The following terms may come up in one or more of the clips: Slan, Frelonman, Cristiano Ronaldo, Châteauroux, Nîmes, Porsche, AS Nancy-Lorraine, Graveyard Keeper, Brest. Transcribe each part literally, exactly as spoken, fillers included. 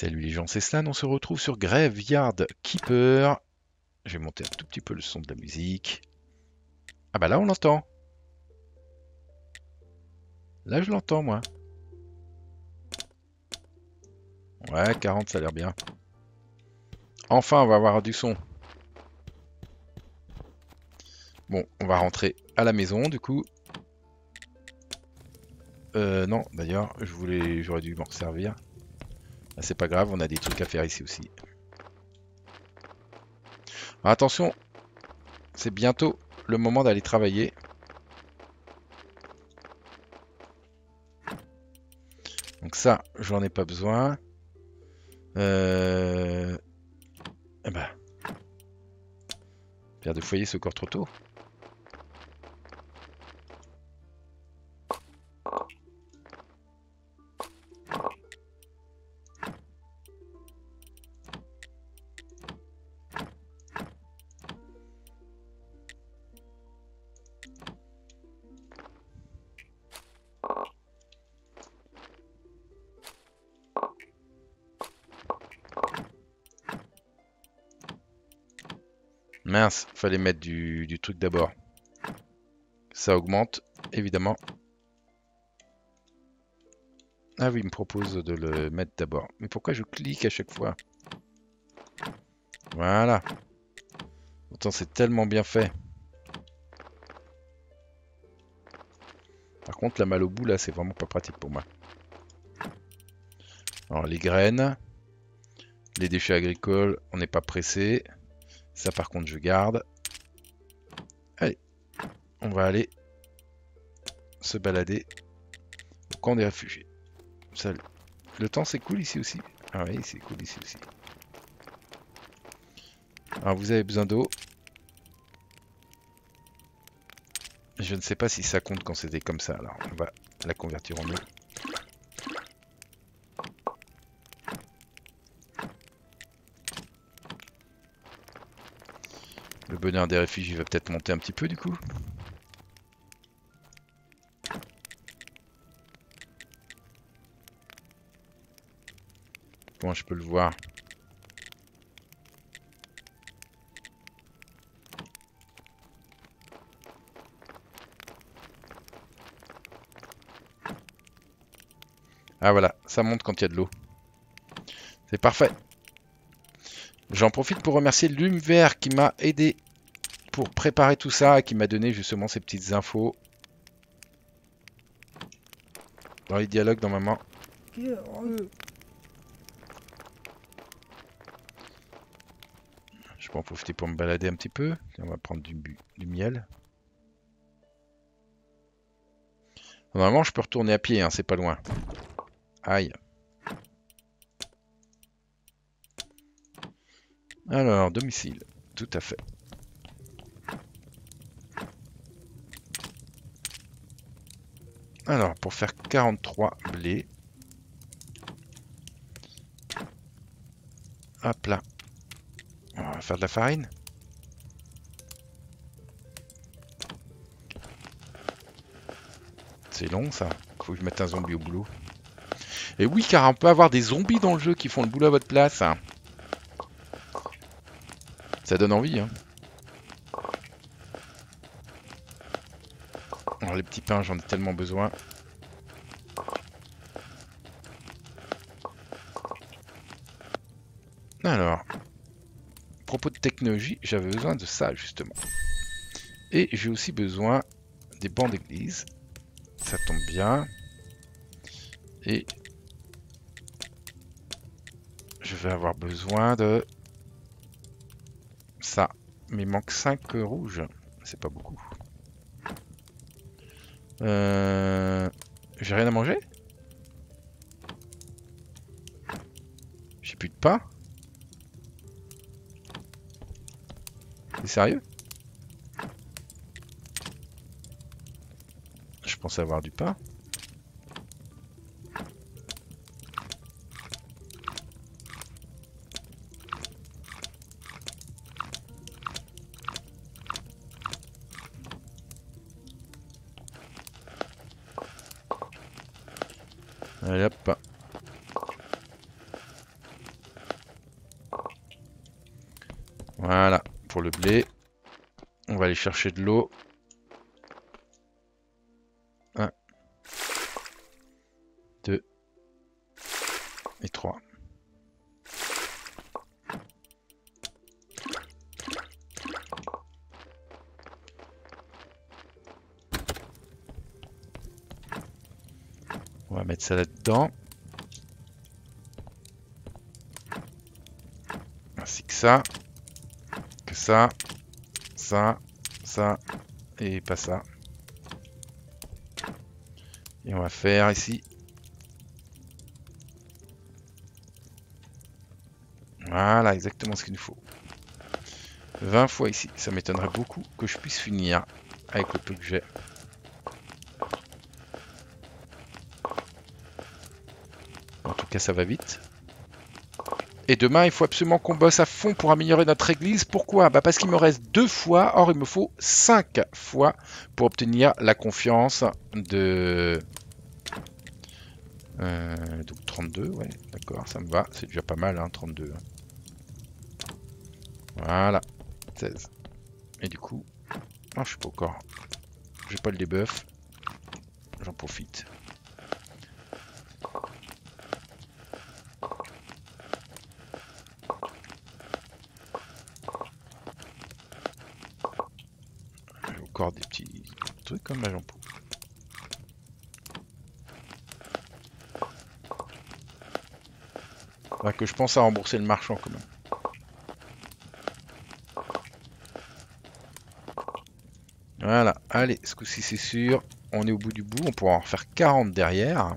Salut les gens, c'est Slan, on se retrouve sur Graveyard Keeper. Je vais monter un tout petit peu le son de la musique. Ah bah là on l'entend. Là je l'entends moi. Ouais, quarante ça a l'air bien. Enfin on va avoir du son. Bon, on va rentrer à la maison du coup. Euh, non, d'ailleurs, je voulais, j'aurais dû m'en servir. Ah, c'est pas grave, on a des trucs à faire ici aussi. Alors, attention, c'est bientôt le moment d'aller travailler. Donc ça, j'en ai pas besoin. Euh... Eh ben... Pierre de foyer, c'est encore trop tôt. Mince, fallait mettre du, du truc d'abord. Ça augmente, évidemment. Ah oui, il me propose de le mettre d'abord. Mais pourquoi je clique à chaque fois? Voilà. Pourtant, c'est tellement bien fait. Par contre, la malle au bout, là, c'est vraiment pas pratique pour moi. Alors, les graines, les déchets agricoles, on n'est pas pressé. Ça par contre je garde. Allez, on va aller se balader au camp des réfugiés. Salut. Le temps c'est cool ici aussi. Ah oui, c'est cool ici aussi. Alors vous avez besoin d'eau. Je ne sais pas si ça compte quand c'était comme ça. Alors on va la convertir en eau. Le bonheur des réfugiés va peut-être monter un petit peu du coup. Bon, je peux le voir. Ah voilà, ça monte quand il y a de l'eau. C'est parfait. J'en profite pour remercier l'Umvert qui m'a aidé pour préparer tout ça et qui m'a donné justement ces petites infos. Dans les dialogues, normalement. Je peux en profiter pour me balader un petit peu. On va prendre du, du miel. Normalement, je peux retourner à pied, hein, c'est pas loin. Aïe. Alors, domicile, tout à fait. Alors, pour faire quarante-trois blés. Hop là. On va faire de la farine. C'est long ça. Faut que je mette un zombie au boulot. Et oui, car on peut avoir des zombies dans le jeu qui font le boulot à votre place. Hein. Ça donne envie. Hein. Alors, les petits pains, j'en ai tellement besoin. Alors, à propos de technologie, j'avais besoin de ça justement. Et j'ai aussi besoin des bancs d'église. Ça tombe bien. Et je vais avoir besoin de... ça, mais il manque cinq rouges, c'est pas beaucoup. Euh... J'ai rien à manger? J'ai plus de pain? T'es sérieux? Je pensais avoir du pain. Allez hop. Voilà, pour le blé. On va aller chercher de l'eau. un, deux et trois. On va mettre ça là-dedans. Ainsi que ça. Que ça. Ça. Ça. Et pas ça. Et on va faire ici. Voilà exactement ce qu'il nous faut. vingt fois ici. Ça m'étonnerait beaucoup que je puisse finir avec le peu que j'ai. En tout cas, ça va vite. Et demain, il faut absolument qu'on bosse à fond pour améliorer notre église. Pourquoi? Bah parce qu'il me reste deux fois. Or, il me faut cinq fois pour obtenir la confiance de... Euh, donc trente-deux, ouais, d'accord, ça me va. C'est déjà pas mal, hein, trente-deux. Voilà, seize. Et du coup, oh, je suis pas encore. J'ai pas le debuff. J'en profite. J'ai encore des petits trucs comme la jambe. Faudrait que je pense à rembourser le marchand quand même. Voilà, allez, ce coup-ci c'est sûr, on est au bout du bout, on pourra en refaire quarante derrière.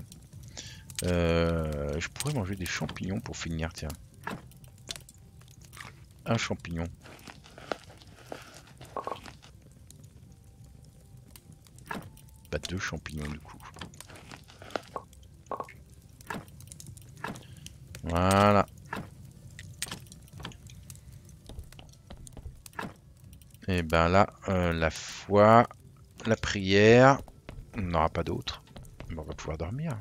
Euh, je pourrais manger des champignons pour finir, tiens. Un champignon. Pas deux champignons du coup. Voilà. Et ben là, euh, la foi, la prière, on n'aura pas d'autre. On va pouvoir dormir.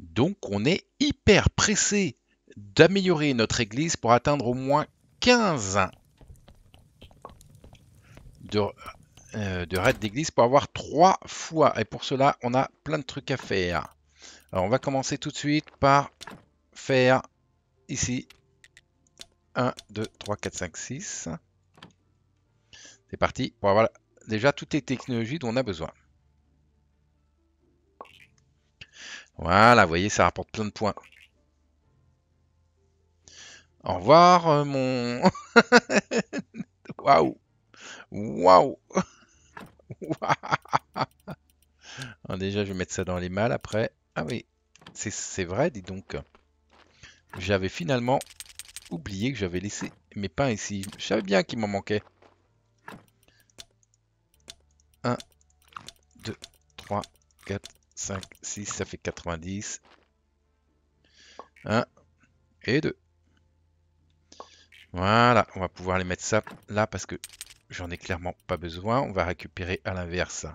Donc on est hyper pressé d'améliorer notre église pour atteindre au moins quinze de, euh, de raids d'église pour avoir trois fois. Et pour cela, on a plein de trucs à faire. Alors on va commencer tout de suite par faire ici un, deux, trois, quatre, cinq, six. C'est parti pour avoir déjà toutes les technologies dont on a besoin. Voilà, vous voyez, ça rapporte plein de points. Au revoir euh, mon... Waouh. Waouh. Déjà, je vais mettre ça dans les malles après. Ah oui, c'est vrai, dis donc. J'avais finalement oublié que j'avais laissé mes pains ici. Je savais bien qu'il m'en manquait. un, deux, trois, quatre, cinq, six, ça fait quatre-vingt-dix. un et deux. Voilà, on va pouvoir les mettre ça là parce que j'en ai clairement pas besoin. On va récupérer à l'inverse.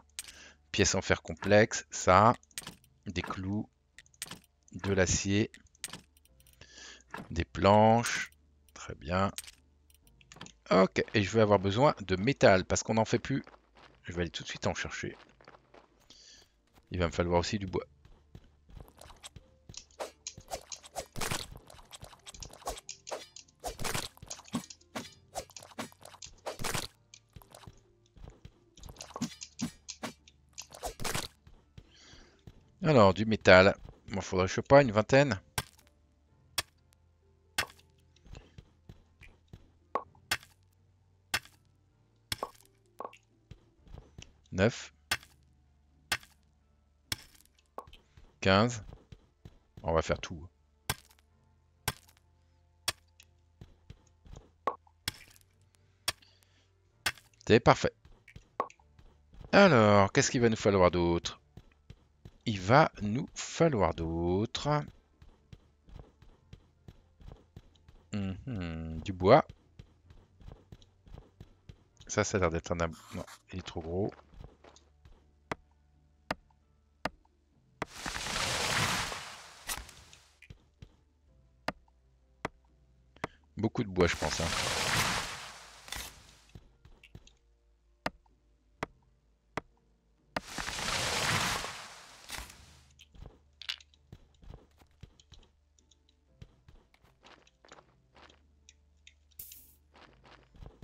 Pièces en fer complexe, ça... des clous, de l'acier, des planches, très bien. Ok, et je vais avoir besoin de métal parce qu'on n'en fait plus. Je vais aller tout de suite en chercher. Il va me falloir aussi du bois. Alors, du métal, il m'en faudrait, je sais pas, une vingtaine. neuf, quinze. On va faire tout. C'est parfait. Alors, qu'est-ce qu'il va nous falloir d'autre ? Il va nous falloir d'autres. Mmh, du bois. Ça, ça a l'air d'être un... ab... Non, il est trop gros. Beaucoup de bois, je pense. Hein.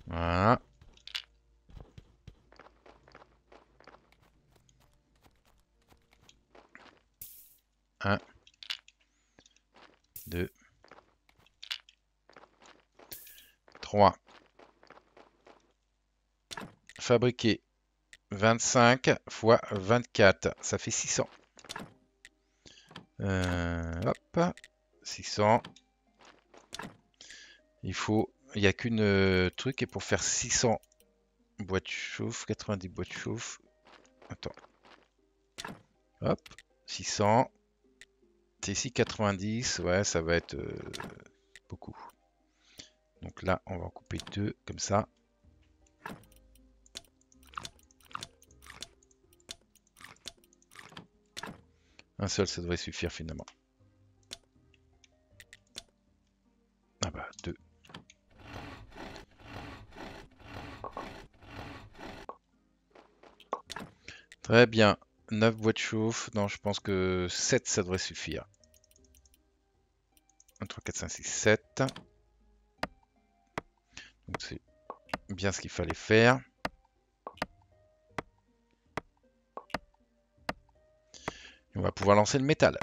Voilà. Un. Deux. trois. Fabriquer vingt-cinq fois vingt-quatre, ça fait six cents. Euh, hop, six cents. Il faut, il n'y a qu'une euh, truc, et pour faire six cents boîtes chauffe, quatre-vingt-dix boîtes chauffe. Attends. Hop, six cents. Ici quatre-vingt-dix, ouais, ça va être euh, beaucoup. Donc là, on va en couper deux comme ça. Un seul, ça devrait suffire finalement. Ah bah, deux. Très bien. neuf boîtes chauffe. Non, je pense que sept, ça devrait suffire. un, trois, quatre, cinq, six, sept. Donc c'est bien ce qu'il fallait faire. Et on va pouvoir lancer le métal.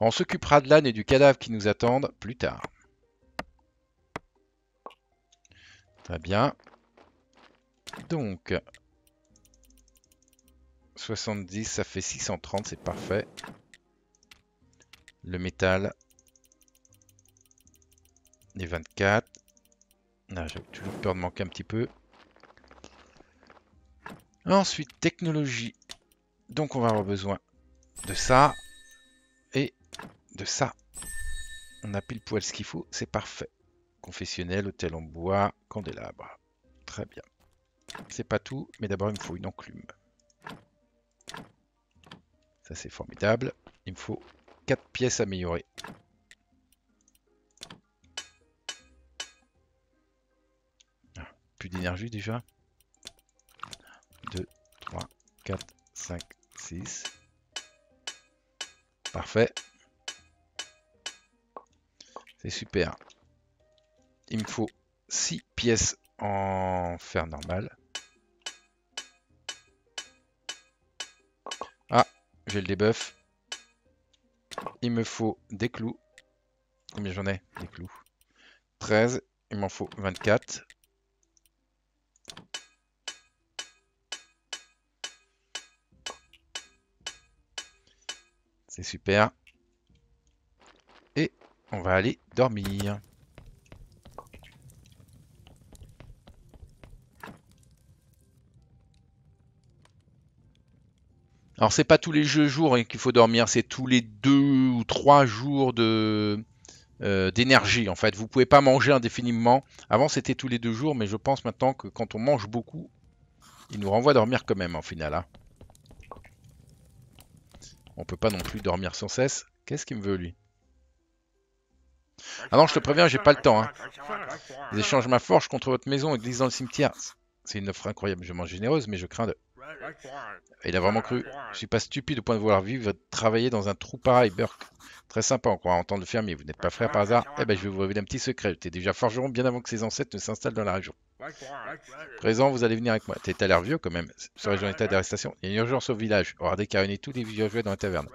On s'occupera de l'âne et du cadavre qui nous attendent plus tard. Très bien. Donc, soixante-dix, ça fait six cent trente, c'est parfait. Le métal, les vingt-quatre. Ah, j'ai toujours peur de manquer un petit peu. Ensuite, technologie. Donc, on va avoir besoin de ça et de ça. On a pile poil ce qu'il faut, c'est parfait. Confessionnel, hôtel en bois, candélabre. Très bien. C'est pas tout, mais d'abord, il me faut une enclume. Ça, c'est formidable. Il me faut quatre pièces améliorées. Plus d'énergie déjà. deux, trois, quatre, cinq, six. Parfait. C'est super. Il me faut six pièces en fer normal. Ah, j'ai le debuff. Il me faut des clous. Combien j'en ai? Des clous. treize. Il m'en faut vingt-quatre. C'est super. Et on va aller dormir. Alors c'est pas tous les jeux jours qu'il faut dormir, c'est tous les deux ou trois jours de euh, d'énergie en fait. Vous pouvez pas manger indéfiniment. Avant c'était tous les deux jours, mais je pense maintenant que quand on mange beaucoup, il nous renvoie dormir quand même en final. Hein. On peut pas non plus dormir sans cesse. Qu'est-ce qu'il me veut, lui? Ah non, je te préviens, j'ai pas le temps. Hein. Les échanges ma forge contre votre maison et glisse dans le cimetière. C'est une offre incroyable. Je mange généreuse, mais je crains de... Il a vraiment cru. Je suis pas stupide au point de vouloir vivre et travailler dans un trou pareil, Burke. Très sympa, on croit entendre le fermier. Vous n'êtes pas frère par hasard? Eh ben, je vais vous révéler un petit secret. T'es déjà forgeron bien avant que ses ancêtres ne s'installent dans la région. Présent, vous allez venir avec moi. T'es à l'air vieux quand même. Serais-je en état d'arrestation? Il y a une urgence au village. On va décariner tous les villageois dans la taverne.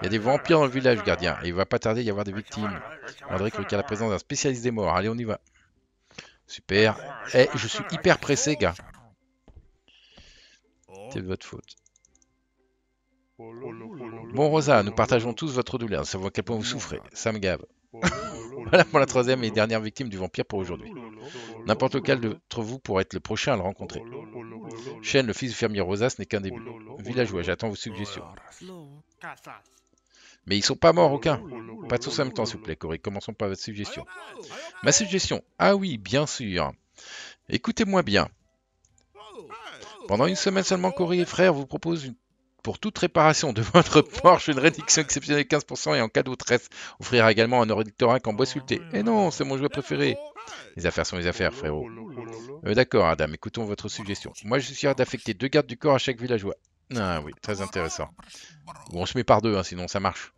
Il y a des vampires dans le village, gardien. Et il va pas tarder à y avoir des victimes. On devrait requérir la présence d'un spécialiste des morts. Allez, on y va. Super. Eh, je suis hyper pressé, gars. C'est de votre faute. Bon, Rosa, nous partageons tous votre douleur. Nous savons à quel point vous souffrez. Ça me gave. Voilà pour la troisième et dernière victime du vampire pour aujourd'hui. N'importe lequel d'entre vous pourrait être le prochain à le rencontrer. Shane, le fils du fermier Rosa, ce n'est qu'un début. Villageois, j'attends vos suggestions. Mais ils sont pas morts, aucun. Pas tous en même temps, s'il vous plaît, Corey. Commençons par votre suggestion. Ma suggestion. Ah oui, bien sûr. Écoutez-moi bien. Pendant une semaine seulement, Corey et frère vous proposent une Pour toute réparation de votre Porsche, une réduction exceptionnelle de quinze pour cent et en cadeau treize. Offrira également un ornithorynque en bois sculpté. Eh non, c'est mon jouet préféré. Les affaires sont les affaires, frérot. Euh, D'accord, Adam, écoutons votre suggestion. Moi, je suis d'affecter deux gardes du corps à chaque villageois. Ah oui, très intéressant. Bon, on se met par deux, hein, sinon ça marche.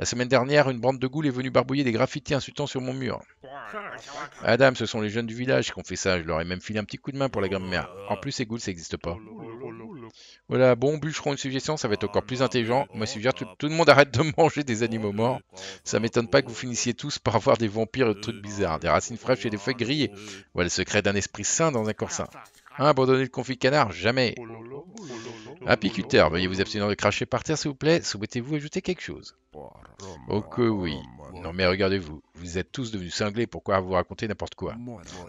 La semaine dernière, une bande de ghouls est venue barbouiller des graffitis insultants sur mon mur. Adam, ce sont les jeunes du village qui ont fait ça. Je leur ai même filé un petit coup de main pour la grammaire. En plus, ces ghouls, ça n'existe pas. Voilà, bon, bûcheron, une suggestion, ça va être encore plus intelligent. Moi, je suggère que tout, tout le monde arrête de manger des animaux morts. Ça m'étonne pas que vous finissiez tous par avoir des vampires et des trucs bizarres, des racines fraîches et des feuilles grillées. Voilà le secret d'un esprit sain dans un corps sain. Hein, abandonner le confit canard, jamais. Apiculteur, veuillez vous abstenir de cracher par terre, s'il vous plaît. Souhaitez-vous ajouter quelque chose? Oh que oui. Non mais regardez-vous, vous êtes tous devenus cinglés, pourquoi vous raconter n'importe quoi?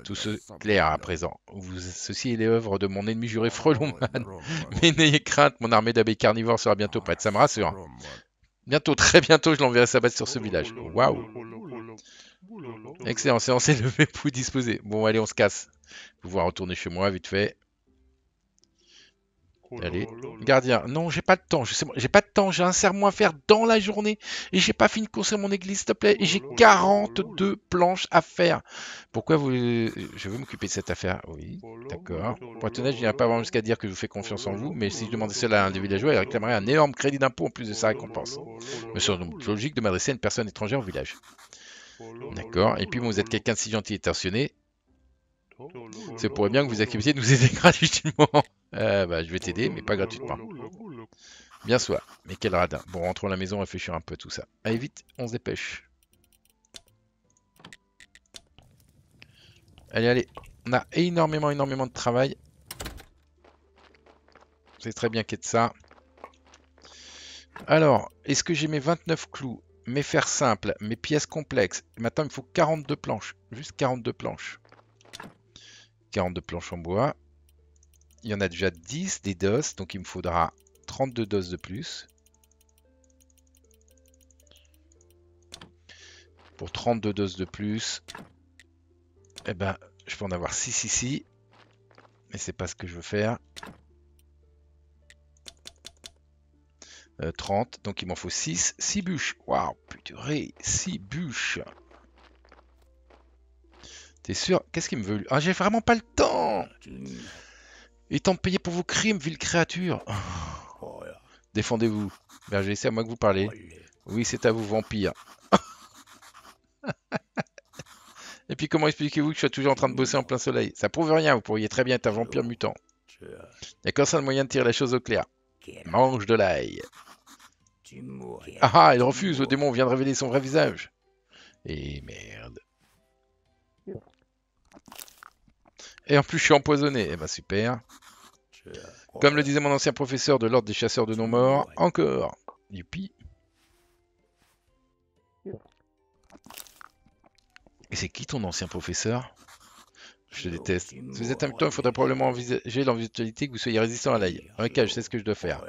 Tout se clair à présent. Vous, ceci est l'œuvre de mon ennemi juré Frelonman. Mais n'ayez crainte, mon armée d'abeilles carnivores sera bientôt prête, ça me rassure. Bientôt, très bientôt, je l'enverrai s'abattre sur ce village. Waouh! Excellent, séance élevée, vous disposez. Bon allez, on se casse. Pouvoir retourner chez moi, vite fait. Allez, gardien, non j'ai pas de temps, j'ai pas de temps, j'ai un sermon à faire dans la journée et j'ai pas fini de construire mon église s'il te plaît et j'ai quarante-deux planches à faire. Pourquoi vous... Je veux m'occuper de cette affaire, oui, d'accord. Pour être honnête, je n'irai pas vraiment jusqu'à dire que je vous fais confiance en vous, mais si je demandais cela à un des villageois, il réclamerait un énorme crédit d'impôt en plus de sa récompense. Me semble donc logique de m'adresser à une personne étrangère au village. D'accord, et puis bon, vous êtes quelqu'un de si gentil et attentionné. C'est pourrait bien que vous acceptiez de nous aider gratuitement. Euh, bah, je vais t'aider, mais pas gratuitement. Bien soit. Mais quel radin. Bon, rentrons à la maison, réfléchir un peu à tout ça. Allez, vite, on se dépêche. Allez, allez. On a énormément, énormément de travail. C'est très bien qu'il y ait de ça. Alors, est-ce que j'ai mes vingt-neuf clous, mes fers simples, mes pièces complexes? Maintenant, il me faut quarante-deux planches. Juste quarante-deux planches. quarante-deux planches en bois. Il y en a déjà dix des doses, donc il me faudra trente-deux doses de plus. Pour trente-deux doses de plus, eh ben, je peux en avoir six ici. Mais c'est pas ce que je veux faire. Euh, trente, donc il m'en faut six. six bûches. Waouh, purée, six bûches. T'es sûr? Qu'est-ce qu'il me veut? Ah, j'ai vraiment pas le temps! Étant payé pour vos crimes, ville créature. Oh. Défendez-vous. Berger, c'est à moi que vous parlez. Oui, c'est à vous, vampire. Et puis, comment expliquez-vous que je sois toujours en train de bosser en plein soleil? Ça prouve rien, vous pourriez très bien être un vampire mutant. D'accord, c'est le moyen de tirer la chose au clair. Mange de l'ail. Ah, il refuse, le démon vient de révéler son vrai visage. Et merde. Et en plus, je suis empoisonné. Eh ben, super. Comme le disait mon ancien professeur de l'ordre des chasseurs de non-morts, encore. Youpi. Et c'est qui ton ancien professeur? Je te déteste. Si vous êtes un mutant, il faudrait probablement envisager l'éventualité que vous soyez résistant à l'ail. En cas, je sais ce que je dois faire.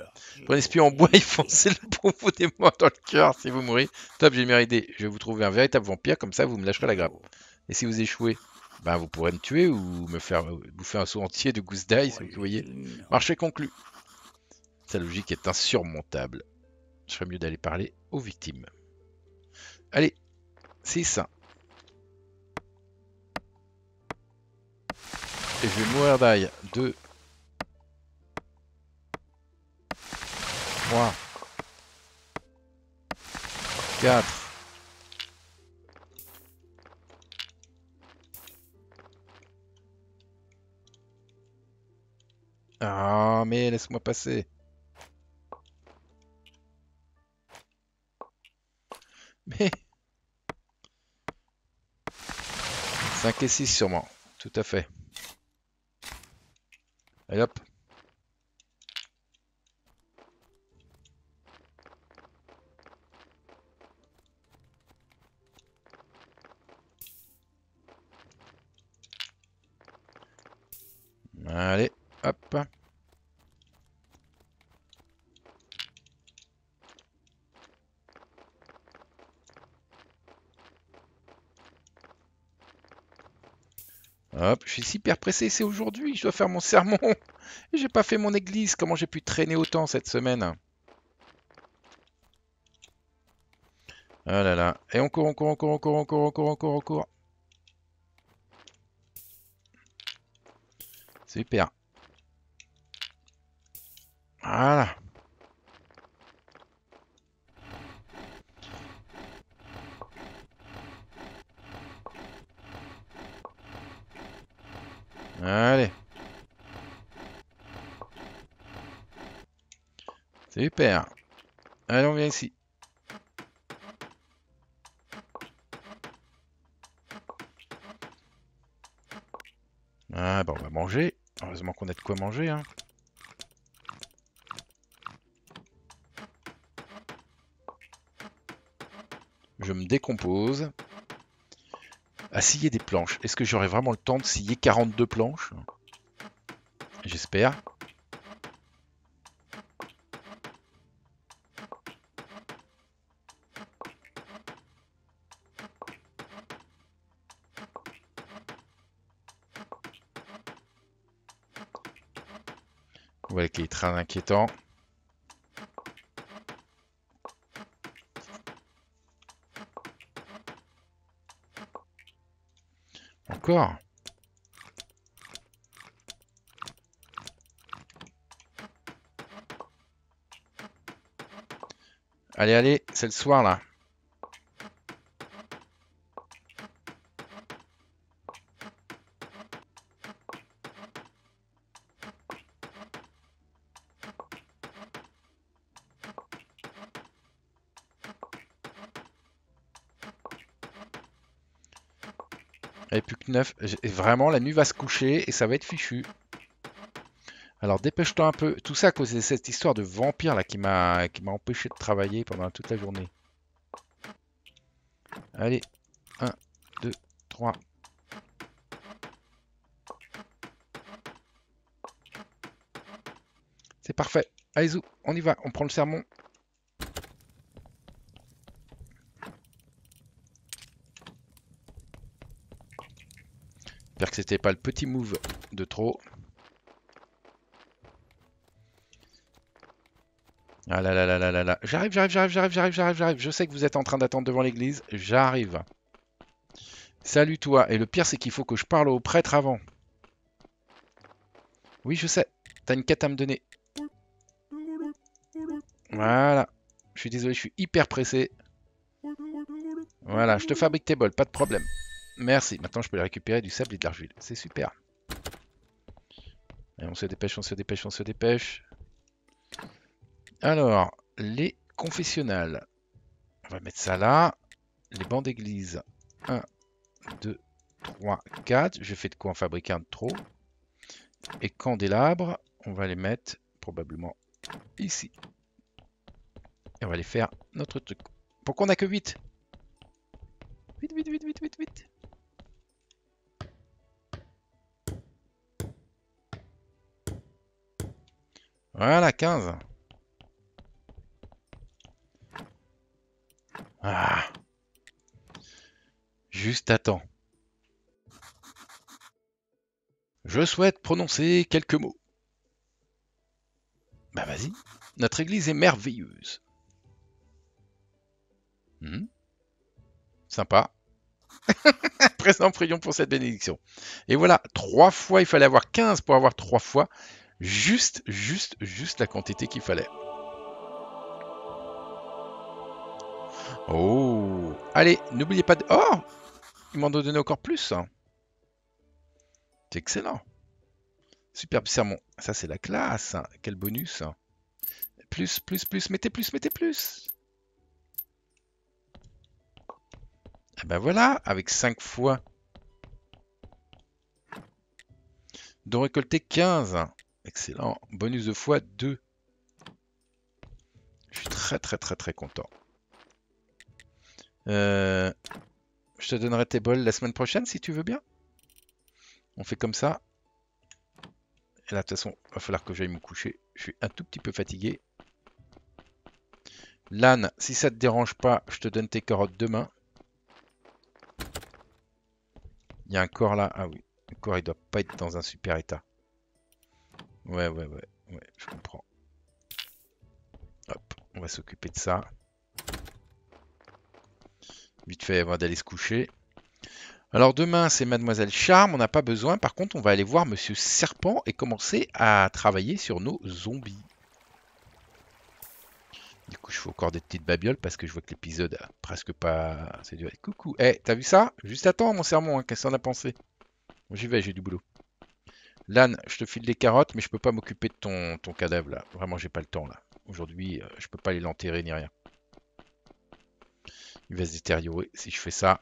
Prenez ce pieu en bois et foncez le profondément dans le cœur si vous mourrez. Top, j'ai une meilleure idée. Je vais vous trouver un véritable vampire, comme ça vous me lâcherez la grappe. Et si vous échouez? Ben, vous pourrez me tuer ou me faire bouffer un seau entier de gousses d'ail, vous voyez. Marché conclu. Sa logique est insurmontable. Je ferais mieux d'aller parler aux victimes. Allez, c'est ça. Et je vais mourir d'ail. deux. trois. quatre. Ah, mais laisse-moi passer. Mais... cinq et six sûrement, tout à fait. Allez hop. Allez. Hop. Hop, je suis hyper pressé, c'est aujourd'hui, je dois faire mon sermon. J'ai pas fait mon église, comment j'ai pu traîner autant cette semaine? Ah là là. Et on court, on court, on court, on court, on court, on court, on court, on court. Super. Voilà. Allez. Super. Allez, on vient ici. Ah bah on va manger. Heureusement qu'on a de quoi manger, hein. Je me décompose. À scier des planches. Est-ce que j'aurai vraiment le temps de scier quarante-deux planches? J'espère. Voilà qui est très inquiétant. Encore. Allez, allez, c'est le soir là. Et plus que neuf. Vraiment, la nuit va se coucher et ça va être fichu. Alors dépêche-toi un peu. Tout ça à cause de cette histoire de vampire là qui m'a qui m'a empêché de travailler pendant toute la journée. Allez, un, deux, trois. C'est parfait. Allez, zou, on y va, on prend le sermon. J'espère que c'était pas le petit move de trop. Ah là là là là là là. J'arrive, j'arrive, j'arrive, j'arrive, j'arrive, j'arrive, j'arrive. Je sais que vous êtes en train d'attendre devant l'église. J'arrive. Salut toi. Et le pire, c'est qu'il faut que je parle au prêtre avant. Oui, je sais. T'as une quête à me donner. Voilà. Je suis désolé, je suis hyper pressé. Voilà, je te fabrique tes bols, pas de problème. Merci, maintenant je peux les récupérer du sable et de l'argile. C'est super. Allez, on se dépêche, on se dépêche, on se dépêche. Alors, les confessionnals. On va mettre ça là. Les bancs d'église. un, deux, trois, quatre. Je fais de quoi en fabriquer un de trop. Et candélabres, on va les mettre probablement ici. Et on va les faire notre truc. Pourquoi on n'a que huit? Vite, vite, vite, vite, vite, vite. Voilà, quinze. Ah. Juste attends. Je souhaite prononcer quelques mots. Bah vas-y. Notre église est merveilleuse. Hmm. Sympa. Présent, prions pour cette bénédiction. Et voilà, trois fois, il fallait avoir quinze pour avoir trois fois. Juste, juste, juste la quantité qu'il fallait. Oh. Allez, n'oubliez pas de... Oh, ils m'en ont donné encore plus. C'est excellent. Superbe sermon. Ça, c'est la classe. Quel bonus. Plus, plus, plus. Mettez plus, mettez plus. Et ben voilà, avec cinq fois. Dont récolter quinze. Excellent. Bonus de fois deux. Je suis très très très très content. Euh, je te donnerai tes bols la semaine prochaine si tu veux bien. On fait comme ça. Et là de toute façon, il va falloir que j'aille me coucher. Je suis un tout petit peu fatigué. Lan, si ça te dérange pas, je te donne tes carottes demain. Il y a un corps là. Ah oui. Le corps il doit pas être dans un super état. Ouais, ouais, ouais, ouais, je comprends. Hop, on va s'occuper de ça. vite fait avant d'aller se coucher. Alors demain, c'est Mademoiselle Charme, on n'a pas besoin. Par contre, on va aller voir Monsieur Serpent et commencer à travailler sur nos zombies. Du coup, je fais encore des petites babioles parce que je vois que l'épisode a presque pas... C'est du... Coucou. Eh, hey, t'as vu ça? Juste attends, mon sermon, hein, qu'est-ce qu'on a pensé? J'y vais, j'ai du boulot. Lan, je te file des carottes, mais je peux pas m'occuper de ton, ton cadavre, là. Vraiment, j'ai pas le temps, là. Aujourd'hui, je peux pas aller l'enterrer ni rien. Il va se détériorer si je fais ça.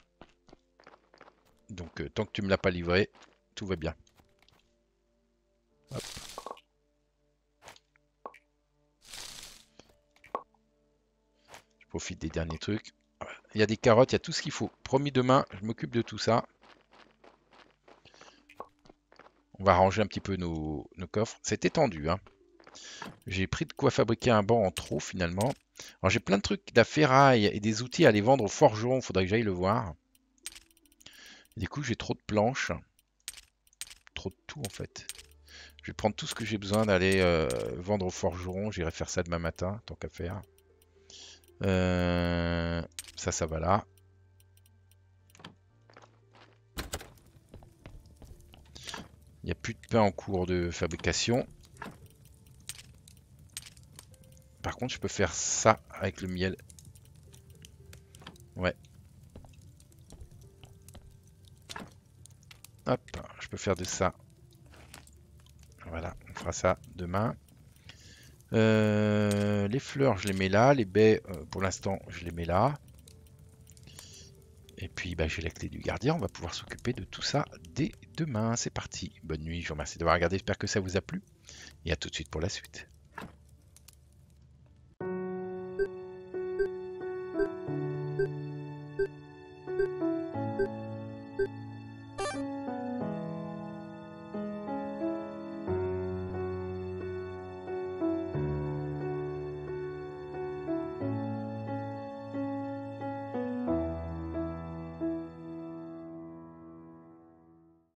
Donc, euh, tant que tu me l'as pas livré, tout va bien. Hop. Je profite des derniers trucs. Il y a des carottes, il y a tout ce qu'il faut. Promis, demain, je m'occupe de tout ça. On va ranger un petit peu nos, nos coffres. C'est étendu, hein. J'ai pris de quoi fabriquer un banc en trop, finalement. Alors, j'ai plein de trucs, de la ferraille et des outils à aller vendre au forgeron. Faudrait que j'aille le voir. Du coup, j'ai trop de planches. Trop de tout, en fait. Je vais prendre tout ce que j'ai besoin d'aller euh, vendre au forgeron. J'irai faire ça demain matin, tant qu'à faire. Euh, ça, ça va là. Il n'y a plus de pain en cours de fabrication. Par contre, je peux faire ça avec le miel. Ouais. Hop, je peux faire de ça. Voilà, on fera ça demain. Euh, les fleurs, je les mets là. Les baies, euh, pour l'instant, je les mets là. Et puis, bah, j'ai la clé du gardien. On va pouvoir s'occuper de tout ça dès demain. C'est parti. Bonne nuit, je vous remercie d'avoir regardé. J'espère que ça vous a plu. Et à tout de suite pour la suite.